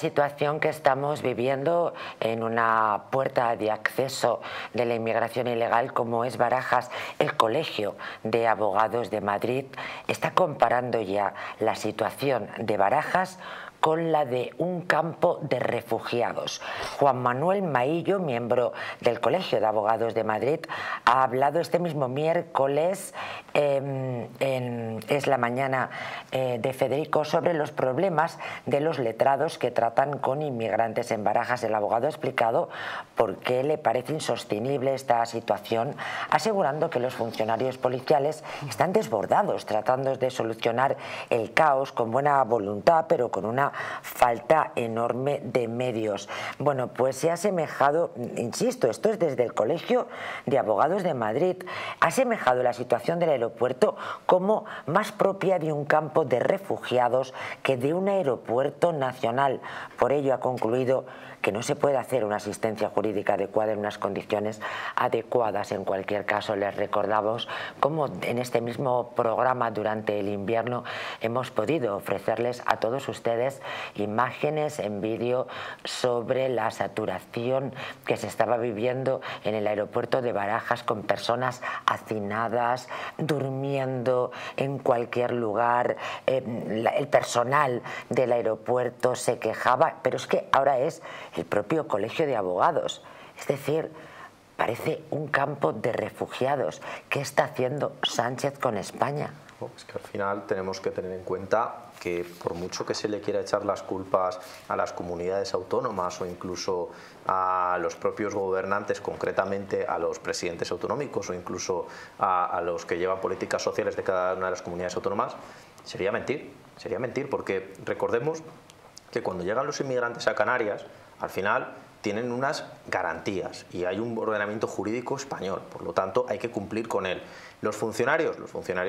Situación que estamos viviendo en una puerta de acceso de la inmigración ilegal como es Barajas. El Colegio de Abogados de Madrid está comparando ya la situación de Barajas con la de un campo de refugiados. Juan Manuel Maillo, miembro del Colegio de Abogados de Madrid, ha hablado este mismo miércoles en Es la Mañana de Federico sobre los problemas de los letrados que tratan con inmigrantes en Barajas. El abogado ha explicado por qué le parece insostenible esta situación, asegurando que los funcionarios policiales están desbordados tratando de solucionar el caos con buena voluntad, pero con una falta enorme de medios. Bueno, pues se ha asemejado, insisto, esto es desde el Colegio de Abogados de Madrid, ha asemejado la situación del aeropuerto como más propia de un campo de refugiados que de un aeropuerto nacional. Por ello ha concluido que no se puede hacer una asistencia jurídica adecuada en unas condiciones adecuadas. En cualquier caso, les recordamos cómo en este mismo programa durante el invierno hemos podido ofrecerles a todos ustedes imágenes en vídeo sobre la saturación que se estaba viviendo en el aeropuerto de Barajas, con personas hacinadas, durmiendo en cualquier lugar. El personal del aeropuerto se quejaba, pero es que ahora es el propio Colegio de Abogados. Es decir, parece un campo de refugiados. ¿Qué está haciendo Sánchez con España? Es que al final tenemos que tener en cuenta que por mucho que se le quiera echar las culpas a las comunidades autónomas o incluso a los propios gobernantes, concretamente a los presidentes autonómicos o incluso a los que llevan políticas sociales de cada una de las comunidades autónomas, sería mentir, porque recordemos que cuando llegan los inmigrantes a Canarias, al final tienen unas garantías y hay un ordenamiento jurídico español, por lo tanto hay que cumplir con él. Los funcionarios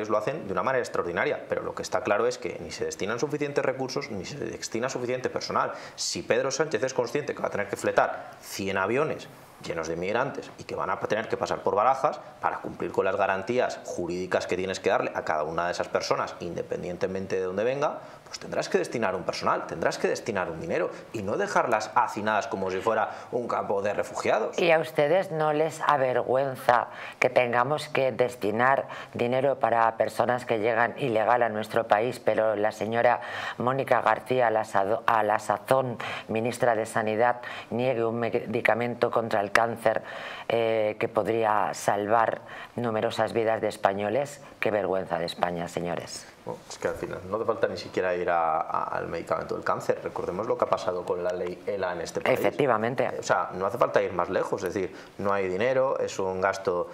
lo hacen de una manera extraordinaria, pero lo que está claro es que ni se destinan suficientes recursos ni se destina suficiente personal. Si Pedro Sánchez es consciente que va a tener que fletar 100 aviones llenos de migrantes y que van a tener que pasar por Barajas para cumplir con las garantías jurídicas que tienes que darle a cada una de esas personas, independientemente de dónde venga, pues tendrás que destinar un personal, tendrás que destinar un dinero y no dejarlas hacinadas como si fuera un campo de refugiados. ¿Y a ustedes no les avergüenza que tengamos que destinar dinero para personas que llegan ilegal a nuestro país? Pero la señora Mónica García, a la sazón ministra de Sanidad, niegue un medicamento contra el cáncer que podría salvar numerosas vidas de españoles. Qué vergüenza de España, señores. Es que al final no hace falta ni siquiera ir al medicamento del cáncer. Recordemos lo que ha pasado con la ley ELA en este país. Efectivamente. O sea, no hace falta ir más lejos. Es decir, no hay dinero, es un gasto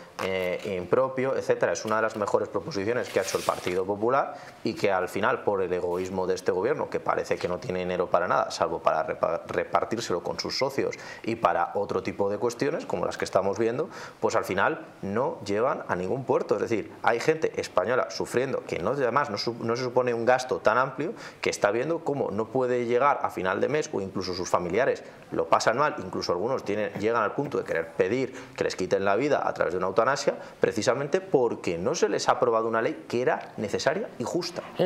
impropio, etcétera. Es una de las mejores proposiciones que ha hecho el Partido Popular y que al final, por el egoísmo de este gobierno, que parece que no tiene dinero para nada, salvo para repartírselo con sus socios y para otro tipo de cuestiones, como las que estamos viendo, pues al final no llevan a ningún puerto. Es decir, hay gente española sufriendo que no, además no se supone un gasto tan amplio, que está viendo cómo no puede llegar a final de mes o incluso sus familiares lo pasan mal, incluso algunos llegan al punto de querer pedir que les quiten la vida a través de una eutanasia, precisamente porque no se les ha aprobado una ley que era necesaria y justa.